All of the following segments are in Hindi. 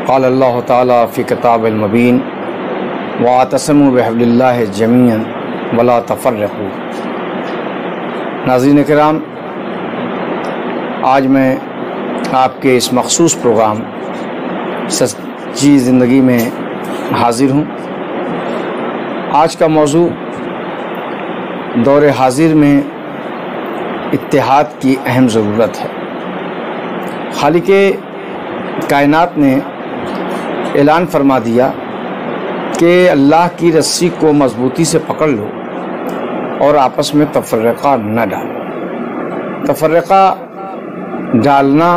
क़ाल अल्लाहु तआला फ़ी किताबिल मुबीन वातसमू बिहिब्लिल्लाहि जमीअन वला तफ़र्रक़ू। नाज़रीन किराम, आज मैं आपके इस मखसूस प्रोग्राम सच्ची ज़िंदगी में हाज़िर हूँ। आज का मौजू दौर हाजिर में इत्तेहाद की अहम ज़रूरत है। खालिक़े कायनात ने ऐलान फरमा दिया कि अल्लाह की रस्सी को मज़बूती से पकड़ लो और आपस में तफर्रक़ा न डालो। तफर्रक़ा डालना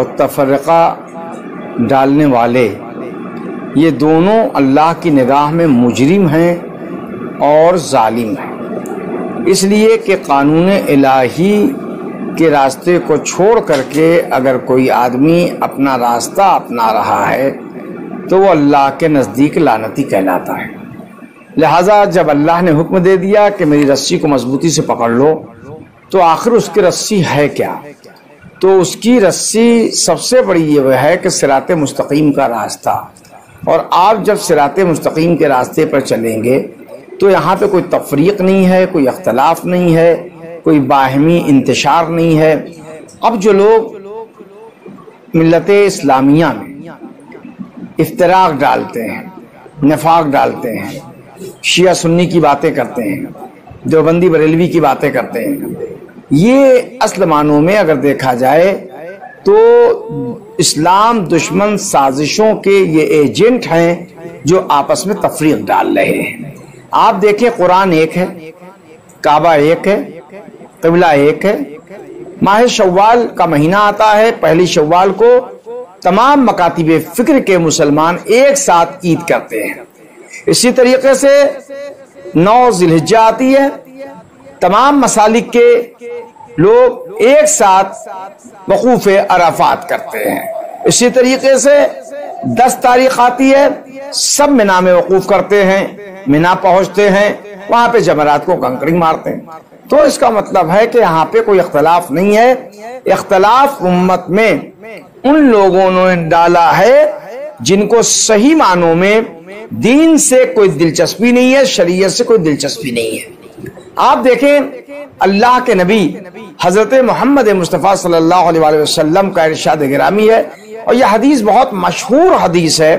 और तफर्रक़ा डालने वाले ये दोनों अल्लाह की निगाह में मुजरिम हैं और ज़ालिम हैं, इसलिए कि कानून इलाही के रास्ते को छोड़ करके अगर कोई आदमी अपना रास्ता अपना रहा है तो वो अल्लाह के नज़दीक लानती कहलाता है। लिहाजा जब अल्लाह ने हुक्म दे दिया कि मेरी रस्सी को मजबूती से पकड़ लो, तो आखिर उसकी रस्सी है क्या? तो उसकी रस्सी सबसे बड़ी ये वह है कि सिराते मुस्तकीम का रास्ता। और आप जब सिराते मुस्तकीम के रास्ते पर चलेंगे तो यहाँ पे कोई तफरीक नहीं है, कोई अख्तलाफ नहीं है, कोई बाहमी इंतशार नहीं है। अब जो लोग मिल्लते इस्लामिया में इफ्तराक डालते हैं, नफाक डालते हैं, शिया सुन्नी की बातें करते हैं, देवबंदी बरेलवी की बातें करते हैं, ये असल मानों में अगर देखा जाए तो इस्लाम दुश्मन साजिशों के ये एजेंट हैं जो आपस में तफरीक डाल रहे हैं। आप देखें, कुरान एक है, काबा एक है, क़िबला एक है। माह शव्वाल का महीना आता है, पहली शव्वाल को तमाम मकातिब फ़िक्र के मुसलमान एक साथ ईद करते हैं। इसी तरीके से 9 जिलहज़ा आती है, तमाम मसालिक के लोग एक साथ वक़ूफ़ अराफात करते हैं। इसी तरीके से 10 तारीख आती है, सब मिना में वक़ूफ़ करते हैं, मिना पहुंचते हैं, वहां पे जमारात को कंकरिंग मारते हैं। तो इसका मतलब है कि यहाँ पे कोई इख्तलाफ नहीं है। इख्तलाफ उम्मत में उन लोगों ने डाला है जिनको सही मानों में दीन से कोई दिलचस्पी नहीं है, शरीयत से कोई दिलचस्पी नहीं है। आप देखें, अल्लाह के नबी हजरत मोहम्मद मुस्तफ़ा सल्लल्लाहु अलैहि वसल्लम का इरशाद गिरामी है, और यह हदीस बहुत मशहूर हदीस है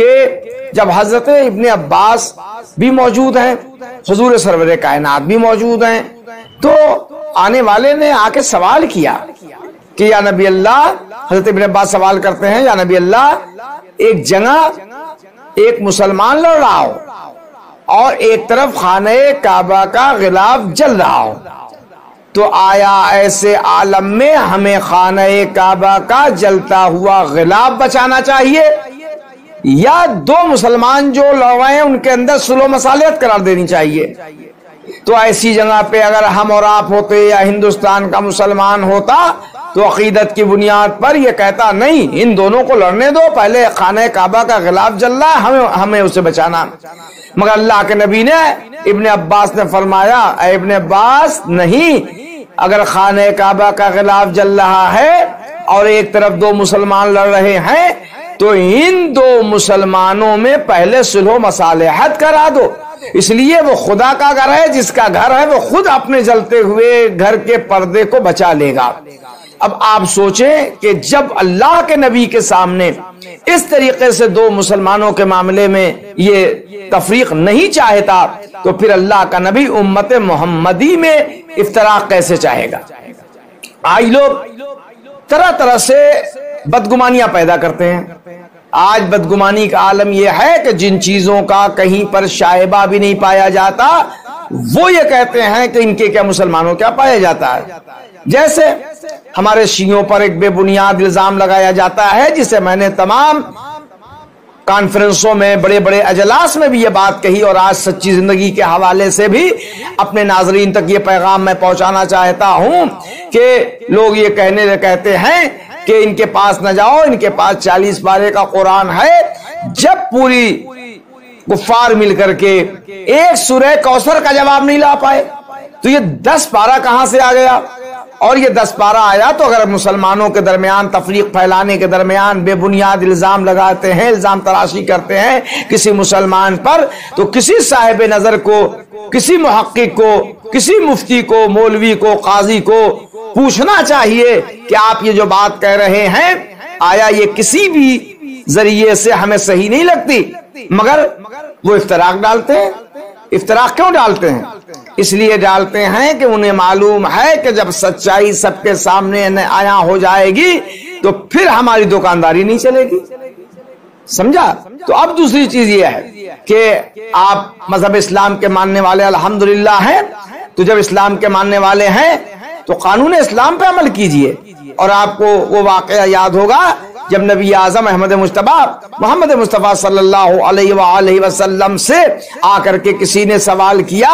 कि जब हजरत इब्ने अब्बास भी मौजूद हैं, हुजूर सरवर कायनात भी मौजूद हैं, तो आने वाले ने आके सवाल किया कि या नबी अल्लाह, हजरत इब्ने अब्बास सवाल करते हैं, या नबी अल्लाह, एक जगह एक मुसलमान लड़ रहा हो और एक तरफ खाने काबा का गिलाफ जल रहा हो, तो आया ऐसे आलम में हमें खाने काबा का जलता हुआ गिलाफ बचाना चाहिए या दो मुसलमान जो लड़ रहे हैं उनके अंदर सुलह मसालियत करार देनी चाहिए? तो ऐसी जगह पे अगर हम और आप होते या हिंदुस्तान का मुसलमान होता तो अकीदत की बुनियाद पर यह कहता नहीं, इन दोनों को लड़ने दो, पहले खाने काबा का गिलाफ जल रहा है, हमें उसे बचाना। मगर अल्लाह के नबी ने, इब्ने अब्बास ने फरमाया, ऐ इब्ने अब्बास, नहीं, अगर खाने काबा का गिलाफ जल रहा है और एक तरफ दो मुसलमान लड़ रहे हैं तो इन दो मुसलमानों में पहले सुलह मसालेहत करा दो। इसलिए वो खुदा का घर है, जिसका घर है वो खुद अपने जलते हुए घर के पर्दे को बचा लेगा। अब आप सोचें कि जब अल्लाह के नबी के सामने इस तरीके से दो मुसलमानों के मामले में ये तफरीक नहीं चाहता, तो फिर अल्लाह का नबी उम्मत मोहम्मदी में इफ्तराक कैसे चाहेगा। आज लोग तरह तरह से बदगुमानियां पैदा करते हैं। आज बदगुमानी का आलम यह है कि जिन चीजों का कहीं पर शायबा भी नहीं पाया जाता, वो ये कहते हैं कि इनके क्या मुसलमानों क्या पाया जाता है। जैसे हमारे शियों पर एक बेबुनियाद इल्जाम लगाया जाता है, जिसे मैंने तमाम कॉन्फ्रेंसों में, बड़े बड़े अजलास में भी ये बात कही, और आज सच्ची ज़िंदगी के हवाले से भी अपने नाजरीन तक ये पैगाम मैं पहुंचाना चाहता हूं कि लोग ये कहते हैं कि इनके पास न जाओ, इनके पास 40 पारे का कुरान है। जब पूरी कुफार मिल करके एक सूरह कौसर का जवाब नहीं ला पाए, तो ये 10 पारा कहां से आ गया। और ये 10 पारा आया तो अगर मुसलमानों के दरमियान तफरीक फैलाने के दरमियान बेबुनियाद इल्जाम लगाते हैं, इल्जाम तराशी करते हैं किसी मुसलमान पर, तो किसी साहिब नजर को, किसी मुहक्किक को, किसी मुफ्ती को, मौलवी को, काजी को पूछना चाहिए कि आप ये जो बात कह रहे हैं, आया ये किसी भी जरिए से हमें सही नहीं लगती। मगर वो इफ्तराक डालते हैं। इफ्तराक क्यों डालते हैं? इसलिए डालते हैं कि उन्हें मालूम है कि जब सच्चाई सबके सामने न आया हो जाएगी तो फिर हमारी दुकानदारी नहीं चलेगी। समझा? तो अब दूसरी चीज यह है कि आप मजहब इस्लाम के मानने वाले अल्हम्दुलिल्लाह हैं, तो जब इस्लाम के मानने वाले हैं तो कानून इस्लाम पे अमल कीजिए। और आपको वो वाकया याद होगा जब नबी आजम मोहम्मद मुस्तफ़ा सल्लल्लाहु अलैहि वसल्लम से आकर के किसी ने सवाल किया,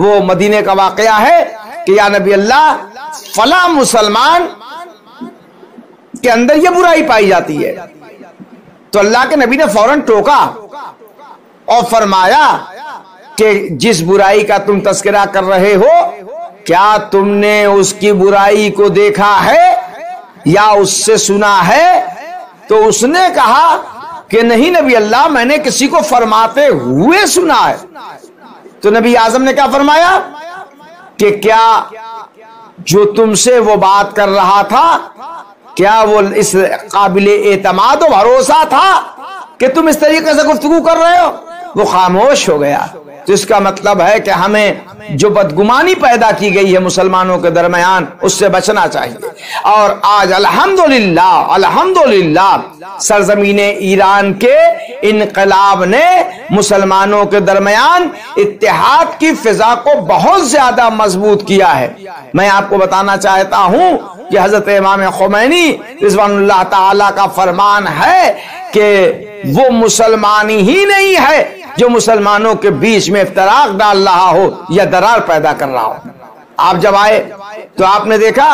वो मदीने का वाकया है, कि या नबी अल्लाह, फला मुसलमान के अंदर ये बुराई पाई जाती है। तो अल्लाह के नबी ने फौरन टोका और फरमाया कि जिस बुराई का तुम तस्करा कर रहे हो, क्या तुमने उसकी बुराई को देखा है या उससे सुना है? तो उसने कहा कि नहीं नबी अल्लाह, मैंने किसी को फरमाते हुए सुना है। तो नबी आजम ने क्या फरमाया कि क्या जो तुमसे वो बात कर रहा था, क्या वो इस काबिले एतमाद और भरोसा था कि तुम इस तरीके से गुफ्तगू कर रहे हो? वो खामोश हो गया। तो इसका मतलब है कि हमें जो बदगुमानी पैदा की गई है मुसलमानों के दरमियान, उससे बचना चाहिए। और आज अल्हम्दुलिल्लाह अल्हम्दुलिल्लाह सरजमीने ईरान के इनकलाब ने मुसलमानों के दरमियान इत्तेहाद की फिजा को बहुत ज्यादा मजबूत किया है। मैं आपको बताना चाहता हूँ कि हजरत इमाम खुमैनी रिज़वानुल्लाह ताला का फरमान है कि वो मुसलमान ही नहीं है जो मुसलमानों के बीच में इफ्तराक डाल रहा हो या दरार पैदा कर रहा हो। आप जब आए तो आपने देखा,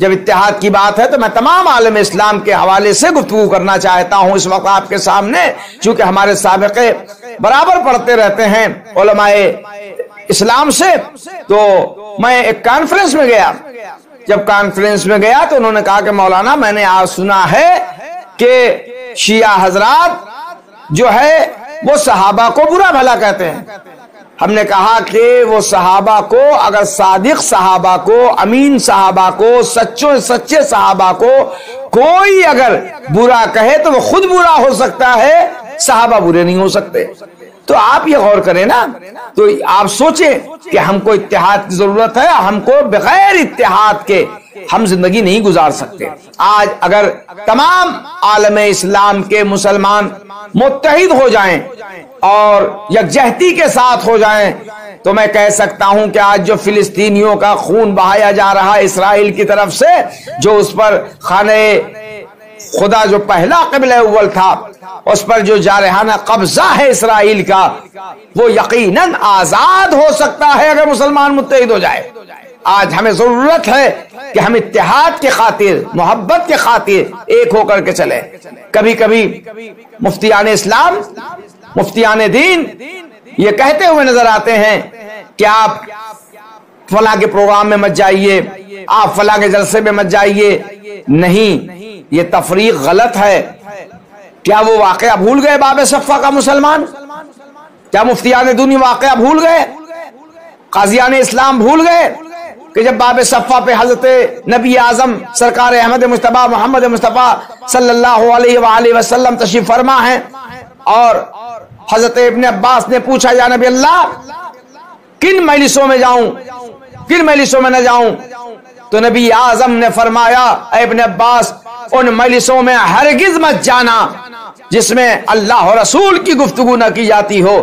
जब इत्तेहाद की बात है तो मैं तमाम आलम इस्लाम के हवाले से गुफ्तगू करना चाहता हूं इस वक्त आपके सामने, चूंकि हमारे साबिक़े बराबर पढ़ते रहते हैं उलमाए इस्लाम से। तो मैं एक कॉन्फ्रेंस में गया, जब कॉन्फ्रेंस में गया तो उन्होंने कहा कि मौलाना, मैंने आज सुना है कि शिया हजरात जो है वो सहाबा को बुरा भला कहते हैं। हमने कहा कि वो सहाबा को, अगर सादिक सहाबा को, अमीन सहाबा को, सच्चे सहाबा को कोई अगर बुरा कहे तो वो खुद बुरा हो सकता है, सहाबा बुरे नहीं हो सकते। तो आप ये गौर करें ना, तो आप सोचें कि हमको इत्तेहाद की जरूरत है। हमको बगैर इत्तेहाद के हम जिंदगी नहीं गुजार सकते। आज अगर तमाम आलम इस्लाम के मुसलमान मुत्तहिद हो जाएं और यकजहती के साथ हो जाएं, तो मैं कह सकता हूं कि आज जो फिलिस्तीनियों का खून बहाया जा रहा है इसराइल की तरफ से, जो उस पर खाने खुदा जो पहला क़िबला अव्वल था, उस पर जो जारहाना कब्जा है इसराइल का, वो यकीनन आजाद हो सकता है अगर मुसलमान मुत्तहिद हो जाए। आज हमें जरूरत है कि हम इत्तेहाद के खातिर, मोहब्बत के खातिर एक होकर के चले। कभी कभी मुफ्तियान इस्लाम, मुफ्तियान दीन ये कहते हुए नजर आते हैं कि आप फला के प्रोग्राम में मत जाइए, आप फला के जलसे में मत जाइए। नहीं, ये तफरीक गलत है। क्या वो वाकया भूल गए बाबे सफ़ा का मुसलमान? क्या मुफ्तियान दुनिया वाकया भूल गए? काजियान इस्लाम भूल गए? कि जब बाब सफ़ा पे हजरत नबी आजम सरकार अहमद मुस्तफ़ा मोहम्मद मुस्तफ़ा सल्लल्लाहु अलैहि वसल्लम तशरीफ फरमा है और हजरत इब्ने अब्बास ने पूछा, या नबी अल्लाह, किन मजलिसों में जाऊं, किन मजलिसों में न जाऊं? तो नबी आजम ने फरमाया, इब्ने अब्बास, उन मजलिसों में हरगिज मत जाना जिसमें अल्लाह रसूल की गुफ्तगू न की जाती हो,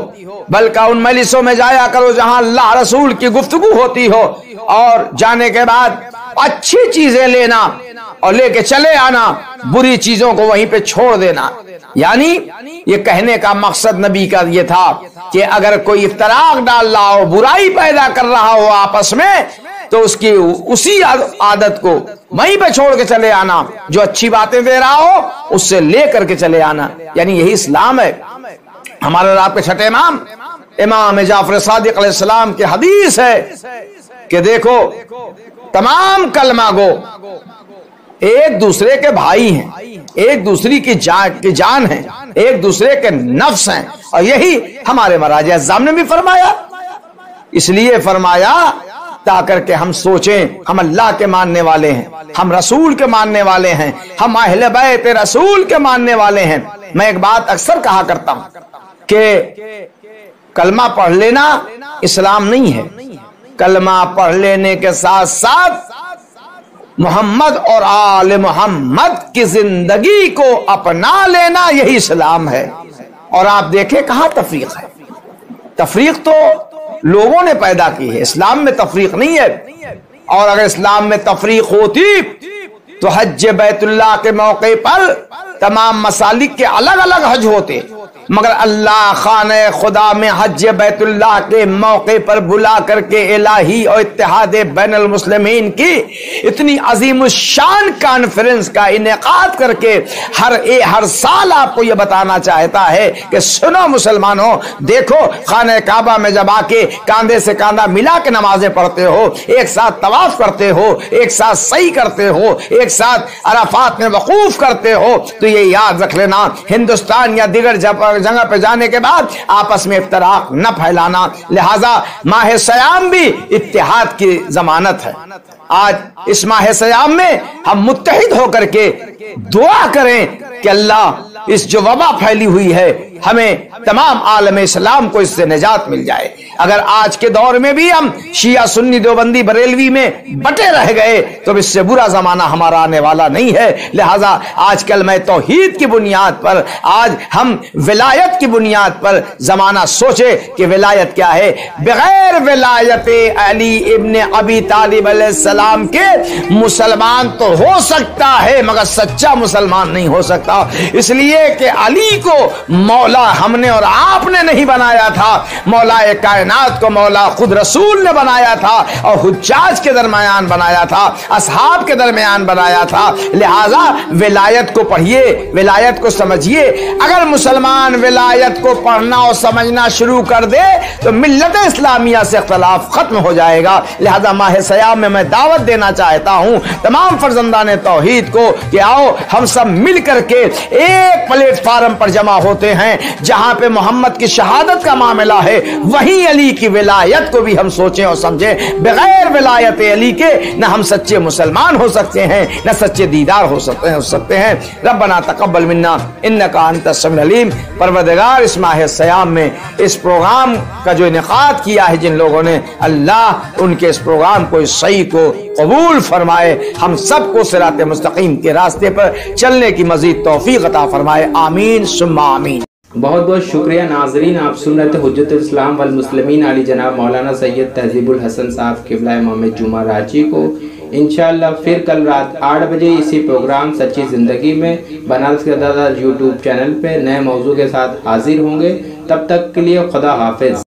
बल्कि उन मजलिसों में जाया करो जहां अल्लाह रसूल की गुफ्तगू होती हो, और जाने के बाद अच्छी चीजें लेना और लेके चले आना, बुरी चीजों को वहीं पे छोड़ देना। यानी ये कहने का मकसद नबी का ये था कि अगर कोई इफ्तराक डाल रहा हो, बुराई पैदा कर रहा हो आपस में, तो उसकी उसी आदत को वहीं पे छोड़ के चले आना, जो अच्छी बातें दे रहा हो उससे ले करके चले आना। यानी यही इस्लाम है। हमारे आपके छठे इमाम इमाम ज़ाफर सादिक अलैहिस्सलाम की हदीस है कि देखो, तमाम कलमा गो एक दूसरे के भाई हैं, एक दूसरे की जान है, एक दूसरे के नफ्स हैं, और यही हमारे मराजे अज़ाम ने भी फरमाया। इसलिए फरमाया ताकर के हम सोचें, हम अल्लाह के मानने वाले हैं, हम रसूल के मानने वाले हैं, हम अहले बैत रसूल के मानने वाले हैं। मैं एक बात अक्सर कहा करता हूँ कि कलमा पढ़ लेना इस्लाम नहीं है। कलमा पढ़ लेने के साथ साथ मोहम्मद और आले मोहम्मद की जिंदगी को अपना लेना, यही इस्लाम है। और आप देखें कहाँ तफरीक है। तफरीक तो लोगों ने पैदा की है, इस्लाम में तफरीक नहीं है। और अगर इस्लाम में तफरीक होती तो हज बैतुल्लाह के मौके पर तमाम मसालिक के अलग अलग हज होते, मगर अल्लाह खाने खुदा में हज बैतुल्लाह के मौके पर बुला करके इलाही और इत्तेहाद बैनुल मुस्लिमीन की इतनी अजीम शान कॉन्फ्रेंस का इनेकाद करके हर साल आपको ये बताना चाहता है कि सुनो मुसलमानों, देखो, खाने काबा में जब आके कांधे से कांधा मिला के नमाजें पढ़ते हो, एक साथ तवाफ करते हो, एक साथ सई करते हो, एक साथ अराफात में वकूफ करते हो, तो ये याद रख लेना, हिंदुस्तान या दीगर जगह पे जाने के बाद आपस में इफ्तराक न फैलाना। लिहाजा माह सयाम भी इत्तेहाद की जमानत है। आज इस माह सयाम में हम मुत्तहिद होकर के दुआ करें कि अल्लाह, इस जो वबा फैली हुई है, हमें तमाम आलम इस्लाम को इससे निजात मिल जाए। अगर आज के दौर में भी हम शिया सुन्नी देवबंदी बरेलवी में बटे रह गए तो इससे बुरा जमाना हमारा आने वाला नहीं है। लिहाजा आजकल मैं तौहीद की बुनियाद पर, आज हम विलायत की बुनियाद पर जमाना सोचे कि विलायत क्या है। बगैर विलायत अली इबन अभी तालिब अलैहिस्सलाम के मुसलमान तो हो सकता है मगर सच्चा मुसलमान नहीं हो सकता, इसलिए कि अली को मौला हमने और आपने नहीं बनाया था, मौलाए कायनात को मौला खुद रसूल ने बनाया था और हुज्जाज के दरमियान बनाया था, असहाब के दरमियान बनाया था। लिहाजा विलायत को पढ़िए, विलायत को समझिए। अगर मुसलमान विलायत को पढ़ना और समझना शुरू कर दे तो मिल्लत इस्लामिया से इख्तलाफ खत्म हो जाएगा। लिहाजा माह सयाम में मैं दावत देना चाहता हूँ तमाम फर्जंदाने तौहीद को कि आओ, हम सब मिल करके एक प्लेटफार्म पर जमा होते हैं। जहां पे मोहम्मद की शहादत का मामला है, वहीं अली की विलायत को भी हम सोचें और समझें। बगैर विलायत अली के न हम सच्चे मुसलमान हो सकते हैं, न सच्चे दीदार हो सकते हैं। रब्बना तक़ब्बल मिन्ना इन्नका अंतस समीउल अलीम। परवरदिगार, इस माह सयाम में इस प्रोग्राम का जो इनेकाद किया है, जिन लोगों ने, अल्लाह उनके इस प्रोग्राम को, इस सही को कबूल फरमाए, हम सबको सिराते मुस्तकीम के रास्ते पर चलने की मजीद तौफीक अता फरमाए। आमीन सुम्मा आमीन। बहुत बहुत शुक्रिया नाजरीन, आप सुन रहे थे हुज्जतुल इस्लाम वल मुस्लिमीन अली जनाब मौलाना सैयद तहज़ीबुल हसन साहब क़िबला इमाम जुमा रांची को। इंशाअल्लाह फिर कल रात 8 बजे इसी प्रोग्राम सच्ची ज़िंदगी में बनारस के दादाज यूट्यूब चैनल पे नए मौजू के साथ हाजिर होंगे। तब तक के लिए खुदा हाफिज।